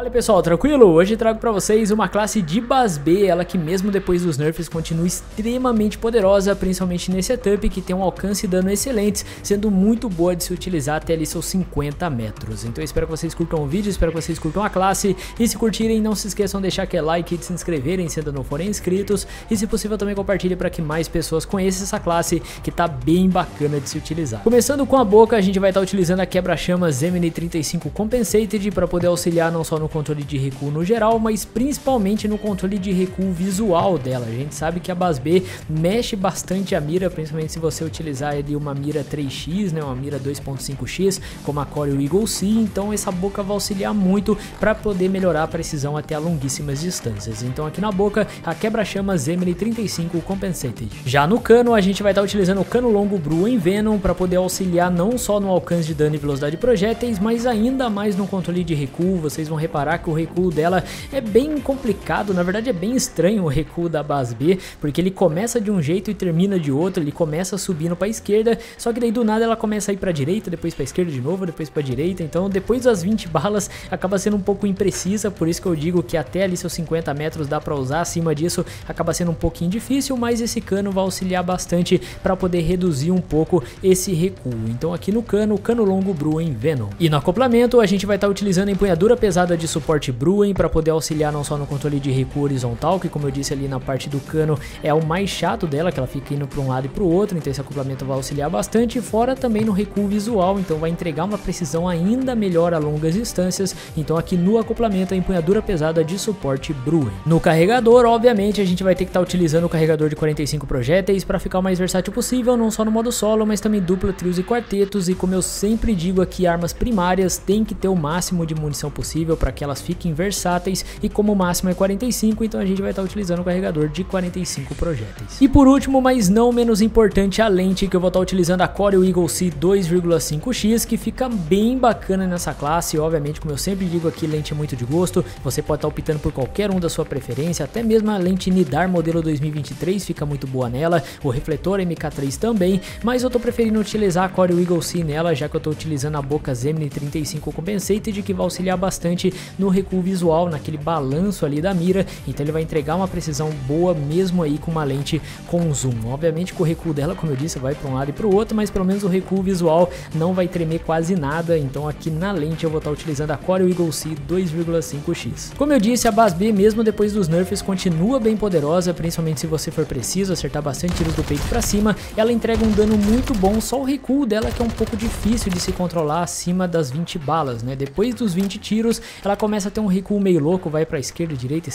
Fala pessoal, tranquilo? Hoje trago pra vocês uma classe de BAS-B, ela que mesmo depois dos nerfs continua extremamente poderosa, principalmente nesse setup que tem um alcance e dano excelentes, sendo muito boa de se utilizar até ali seus 50 metros. Então eu espero que vocês curtam o vídeo, espero que vocês curtam a classe, e se curtirem não se esqueçam de deixar aquele like e de se inscreverem se ainda não forem inscritos, e se possível também compartilhe para que mais pessoas conheçam essa classe que tá bem bacana de se utilizar. Começando com a boca, a gente vai estar utilizando a quebra-chama Zemelie 35 Compensated para poder auxiliar não só no controle de recuo no geral, mas principalmente no controle de recuo visual dela. A gente sabe que a BAS-B mexe bastante a mira, principalmente se você utilizar ali uma mira 3x, né, uma mira 2.5x, como a Corey Eagle Sea. Então essa boca vai auxiliar muito para poder melhorar a precisão até a longuíssimas distâncias. Então aqui na boca, a quebra-chama Zemelie 35 Compensated. Já no cano, a gente vai estar utilizando o cano longo Bruen Venom para poder auxiliar não só no alcance de dano e velocidade de projéteis, mas ainda mais no controle de recuo. Vocês vão reparar que o recuo dela é bem complicado, na verdade é bem estranho o recuo da BAS-B, porque ele começa de um jeito e termina de outro, ele começa subindo para a esquerda, só que daí do nada ela começa a ir para a direita, depois para a esquerda de novo, depois para a direita. Então depois das 20 balas acaba sendo um pouco imprecisa, por isso que eu digo que até ali seus 50 metros dá para usar, acima disso acaba sendo um pouquinho difícil, mas esse cano vai auxiliar bastante para poder reduzir um pouco esse recuo. Então aqui no cano, o cano longo Bruen Venom. E no acoplamento a gente vai estar utilizando a empunhadura pesada de suporte Bruen para poder auxiliar não só no controle de recuo horizontal, que como eu disse ali na parte do cano é o mais chato dela, que ela fica indo para um lado e para o outro, então esse acoplamento vai auxiliar bastante, fora também no recuo visual, então vai entregar uma precisão ainda melhor a longas distâncias. Então aqui no acoplamento a empunhadura pesada de suporte Bruen. No carregador, obviamente a gente vai ter que estar utilizando o carregador de 45 projéteis para ficar o mais versátil possível, não só no modo solo, mas também dupla, trios e quartetos. E como eu sempre digo aqui, armas primárias tem que ter o máximo de munição possível para que elas fiquem versáteis, e como o máximo é 45, então a gente vai estar utilizando o carregador de 45 projéteis. E por último, mas não menos importante, a lente, que eu vou estar utilizando a Corey Eagle Sea 2,5x, que fica bem bacana nessa classe. Obviamente, como eu sempre digo aqui, lente é muito de gosto, você pode estar optando por qualquer um da sua preferência, até mesmo a lente Nidar modelo 2023 fica muito boa nela, o refletor MK3 também, mas eu estou preferindo utilizar a Corey Eagle Sea nela, já que eu estou utilizando a boca Zemelie 35 Compensated, que vai auxiliar bastante no recuo visual, naquele balanço ali da mira. Então ele vai entregar uma precisão boa mesmo aí com uma lente com zoom. Obviamente que o recuo dela, como eu disse, vai para um lado e para o outro, mas pelo menos o recuo visual não vai tremer quase nada. Então aqui na lente eu vou estar utilizando a Corey Eagle Sea 2,5x. Como eu disse, a BAS-B mesmo depois dos nerfs continua bem poderosa, principalmente se você for preciso acertar bastante tiros do peito para cima. Ela entrega um dano muito bom, só o recuo dela que é um pouco difícil de se controlar acima das 20 balas, né? Depois dos 20 tiros, ela começa a ter um recuo meio louco, vai para esquerda e direita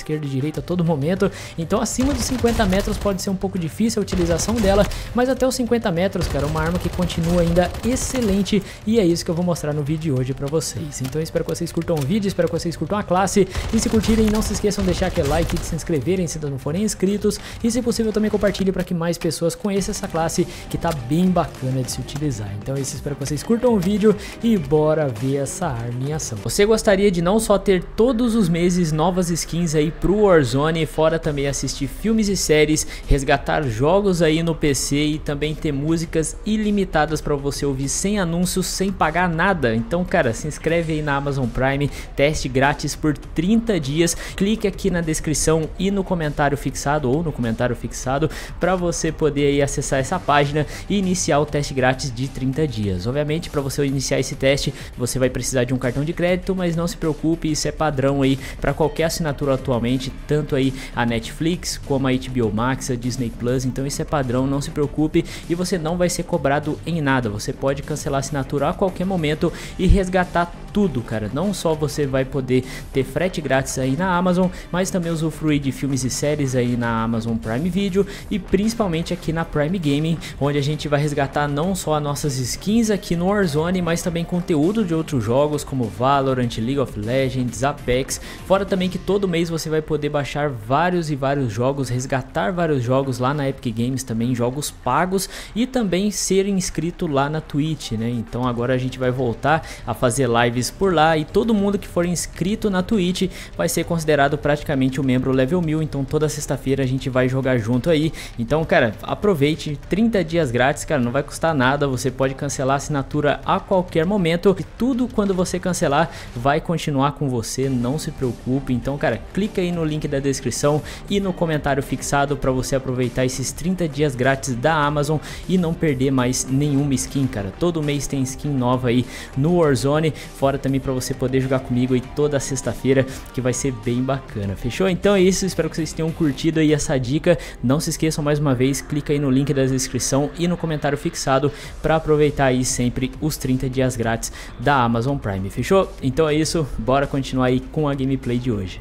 a todo momento. Então acima de 50 metros pode ser um pouco difícil a utilização dela, mas até os 50 metros, cara, é uma arma que continua ainda excelente, e é isso que eu vou mostrar no vídeo de hoje para vocês. Então eu espero que vocês curtam o vídeo, espero que vocês curtam a classe, e se curtirem não se esqueçam de deixar aquele like, de se inscreverem se ainda não forem inscritos, e se possível também compartilhe para que mais pessoas conheçam essa classe que tá bem bacana de se utilizar. Então é isso, espero que vocês curtam o vídeo e bora ver essa arma em ação. Você gostaria de não só ter todos os meses novas skins aí pro Warzone, fora também assistir filmes e séries, resgatar jogos aí no PC e também ter músicas ilimitadas para você ouvir sem anúncios, sem pagar nada? Então cara, se inscreve aí na Amazon Prime, teste grátis por 30 dias, clique aqui na descrição e no comentário fixado para você poder aí acessar essa página e iniciar o teste grátis de 30 dias. Obviamente para você iniciar esse teste você vai precisar de um cartão de crédito, mas não se preocupe, isso é padrão aí para qualquer assinatura atualmente, tanto aí a Netflix como a HBO Max, a Disney Plus. Então isso é padrão, não se preocupe, e você não vai ser cobrado em nada, você pode cancelar a assinatura a qualquer momento e resgatar tudo, cara. Não só você vai poder ter frete grátis aí na Amazon, mas também usufruir de filmes e séries aí na Amazon Prime Video, e principalmente aqui na Prime Gaming, onde a gente vai resgatar não só as nossas skins aqui no Warzone, mas também conteúdo de outros jogos como Valorant, League of Legends, Apex, fora também que todo mês você vai poder baixar vários jogos, resgatar vários jogos lá na Epic Games também, jogos pagos, e também ser inscrito lá na Twitch, né? Então agora a gente vai voltar a fazer lives eles por lá, e todo mundo que for inscrito na Twitch vai ser considerado praticamente um membro level 1000, então toda sexta-feira a gente vai jogar junto aí. Então, cara, aproveite, 30 dias grátis, cara, não vai custar nada, você pode cancelar a assinatura a qualquer momento, e tudo quando você cancelar vai continuar com você, não se preocupe. Então, cara, clica aí no link da descrição e no comentário fixado para você aproveitar esses 30 dias grátis da Amazon e não perder mais nenhuma skin, cara. Todo mês tem skin nova aí no Warzone, fora também para você poder jogar comigo aí toda sexta-feira, que vai ser bem bacana, fechou? Então é isso, espero que vocês tenham curtido aí essa dica. Não se esqueçam, mais uma vez, clica aí no link da descrição e no comentário fixado para aproveitar aí sempre os 30 dias grátis da Amazon Prime, fechou? Então é isso, bora continuar aí com a gameplay de hoje.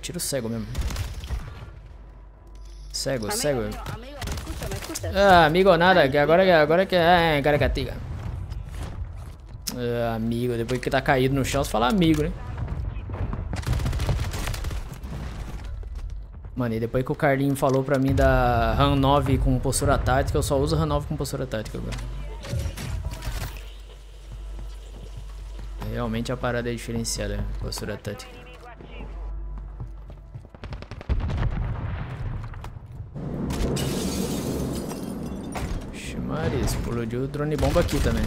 Tiro cego mesmo. Cego, cego. Ah, amigo, nada. Agora que é garagatiga. Ah, amigo, depois que tá caído no chão, você fala amigo, né? Mano, e depois que o Carlinho falou pra mim da RAM 9 com postura tática, eu só uso RAM 9 com postura tática agora. Realmente a parada é diferenciada, postura tática. Maris, explodiu o drone bomba aqui também.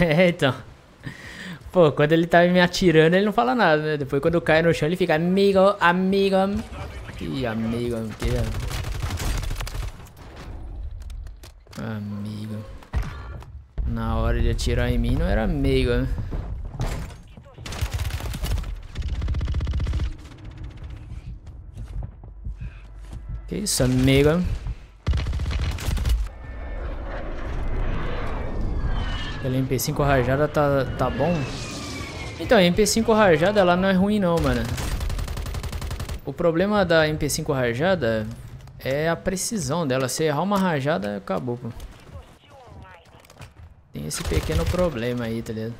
É, então. Pô, quando ele tá me atirando, ele não fala nada, né? Depois, quando cai no chão, ele fica amigo, amigo. Que amigo, que amigo. Na hora de atirar em mim não era amigo, né? Que isso, amigo? Aquela MP5 rajada tá bom? Então, a MP5 rajada ela não é ruim não, mano. O problema da MP5 rajada é a precisão dela. Se errar uma rajada, acabou, pô. Tem esse pequeno problema aí, tá ligado?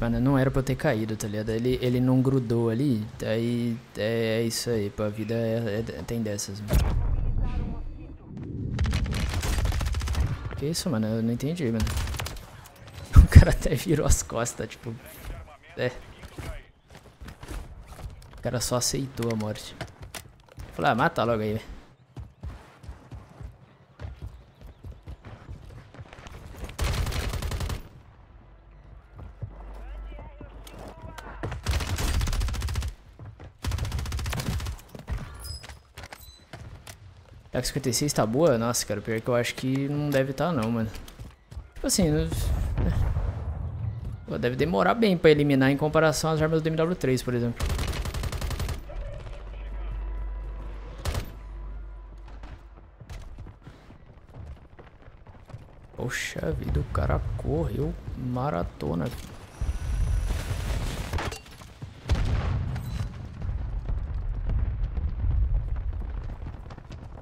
Mano, não era pra eu ter caído, tá ligado? Ele não grudou ali. Aí é isso aí, pô. A vida tem dessas, mano. Que isso, mano? Eu não entendi, mano. O cara até virou as costas, tipo... É. O cara só aceitou a morte. Falei, ah, mata logo aí, velho. A AK-56 tá boa? Nossa, cara, pior que eu acho que não deve tá não, mano. Tipo assim, pô, deve demorar bem pra eliminar em comparação às armas do MW3, por exemplo. Poxa vida, o cara correu maratona.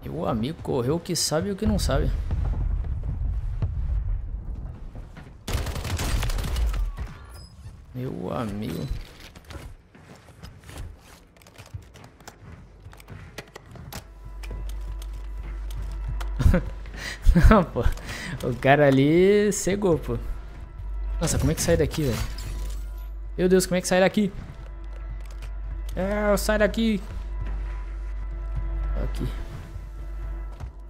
E o amigo correu o que sabe e o que não sabe. Meu amigo. Não, pô. O cara ali cegou, pô. Nossa, como é que sai daqui, velho? Meu Deus, como é que sai daqui? É, eu saio daqui. Aqui.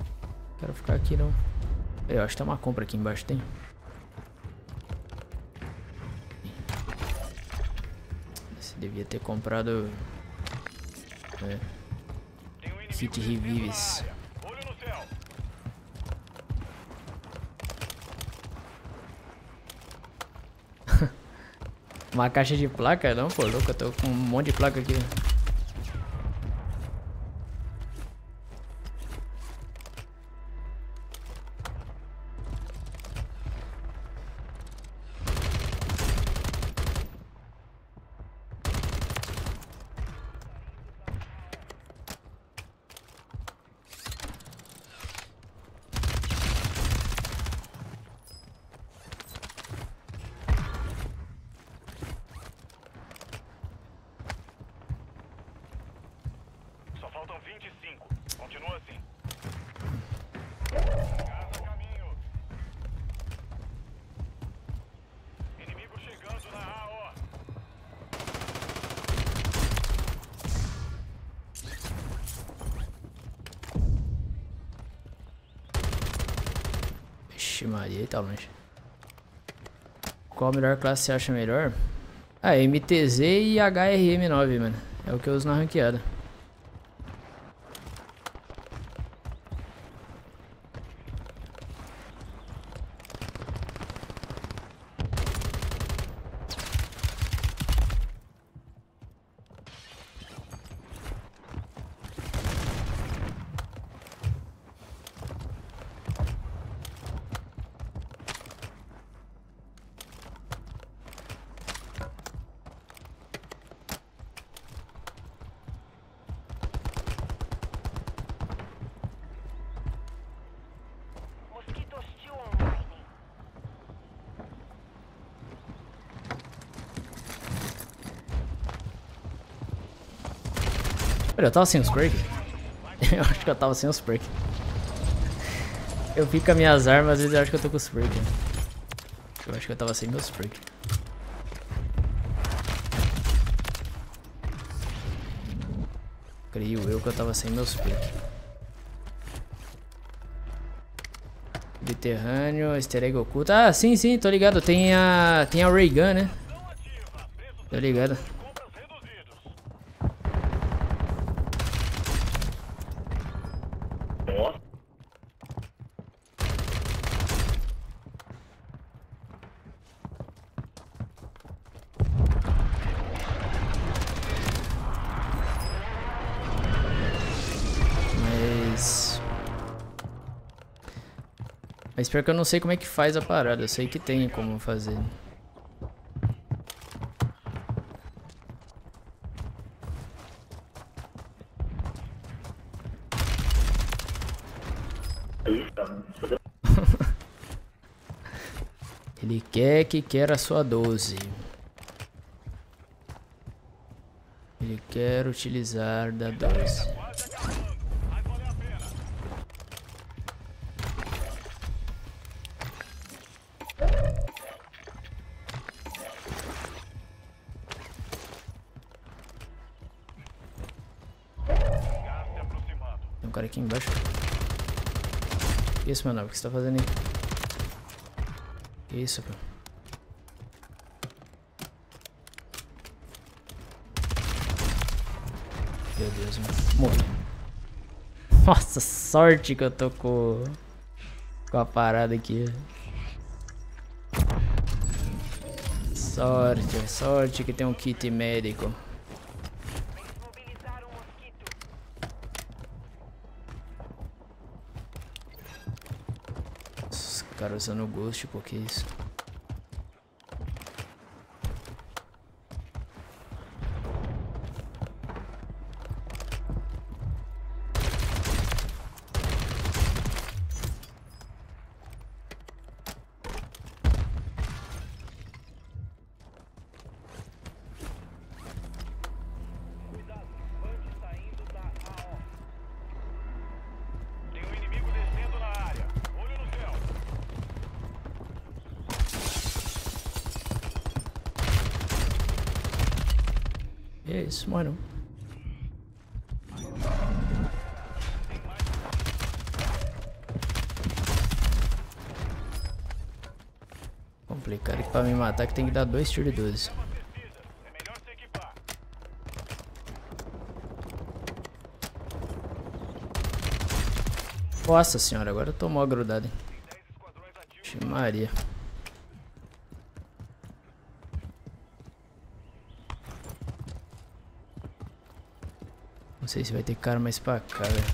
Não quero ficar aqui, não. Eu acho que tem uma compra aqui embaixo, tem? Devia ter comprado kit revives. Uma caixa de placa? Não, pô, louco, eu tô com um monte de placa aqui. Ixi, Maria, aí tá longe. Qual a melhor classe você acha melhor? Ah, MTZ e HRM9, mano. É o que eu uso na ranqueada. Eu tava sem os perks. Eu acho que eu tava sem os perks. Eu fico com as minhas armas, às vezes eu acho que eu tô com os perks. Eu acho que eu tava sem meus perks. Creio eu que eu tava sem meus perks. Subterrâneo, easter egg oculto. Ah, sim, sim, tô ligado. Tem a Ray Gun, né? Tô ligado. Mas pior que eu não sei como é que faz a parada, eu sei que tem como fazer. Ele quer que quer a sua 12. Ele quer utilizar da 12. Aqui embaixo. Isso, mano, o que você tá fazendo aí? Isso, pô. Meu Deus, mano. Morri. Nossa, sorte que eu tô com a parada aqui. Sorte, sorte que tem um kit médico. Cara, usando o Ghost, pô, que isso? Isso, mano. Complicado que pra me matar que tem que dar 2 tiros de 12. Nossa senhora, agora eu tô mó grudado, hein? Vixe Maria. Não sei se vai ter cara mais pra cá, velho.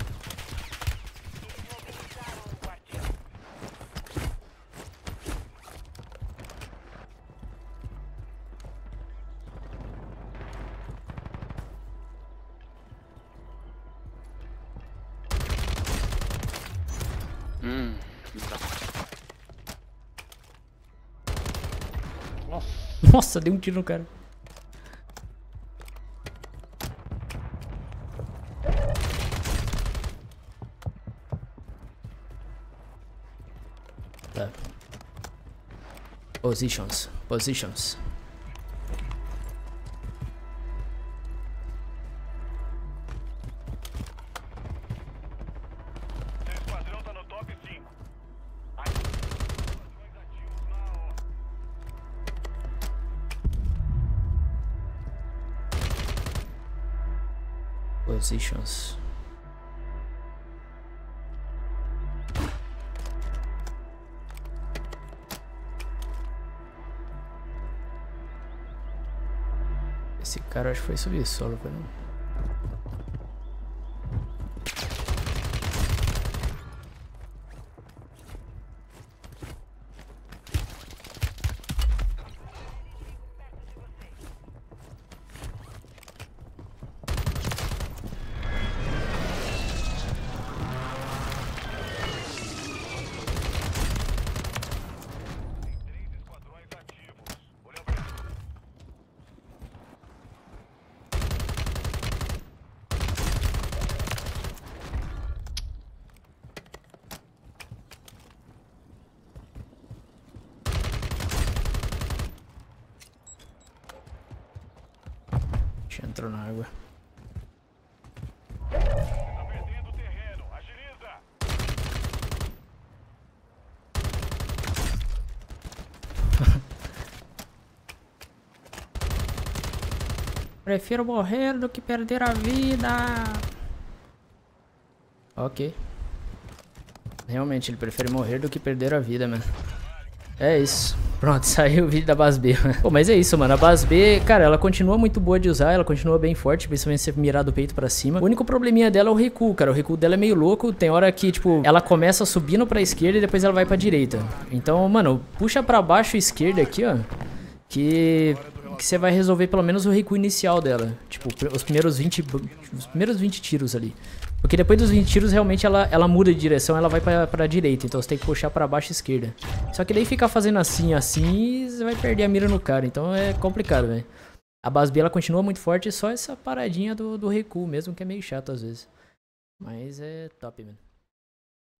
Nossa, dei um tiro no cara. Positions, positions. O esquadrão tá no top 5. positions. Esse cara acho que foi subir solo, foi não? Entrou na água. Você tá perdendo o terreno. Agiliza. Prefiro morrer do que perder a vida. Ok. Realmente, ele prefere morrer do que perder a vida, mano. É isso. Pronto, saiu o vídeo da BAS-B. Pô, mas é isso, mano. A BAS-B, cara, ela continua muito boa de usar. Ela continua bem forte, principalmente se você mirar do peito pra cima. O único probleminha dela é o recuo, cara. O recuo dela é meio louco. Tem hora que, tipo, ela começa subindo pra esquerda e depois ela vai pra direita. Então, mano, puxa pra baixo esquerda aqui, ó. Que você vai resolver pelo menos o recuo inicial dela. Tipo, os primeiros 20 tiros ali. Porque depois dos 20 tiros, realmente, ela muda de direção, ela vai pra direita. Então, você tem que puxar pra baixo esquerda. Só que daí ficar fazendo assim, você vai perder a mira no cara. Então, é complicado, velho. A BAS-B, ela continua muito forte, só essa paradinha do recuo mesmo, que é meio chato às vezes. Mas é top, mano.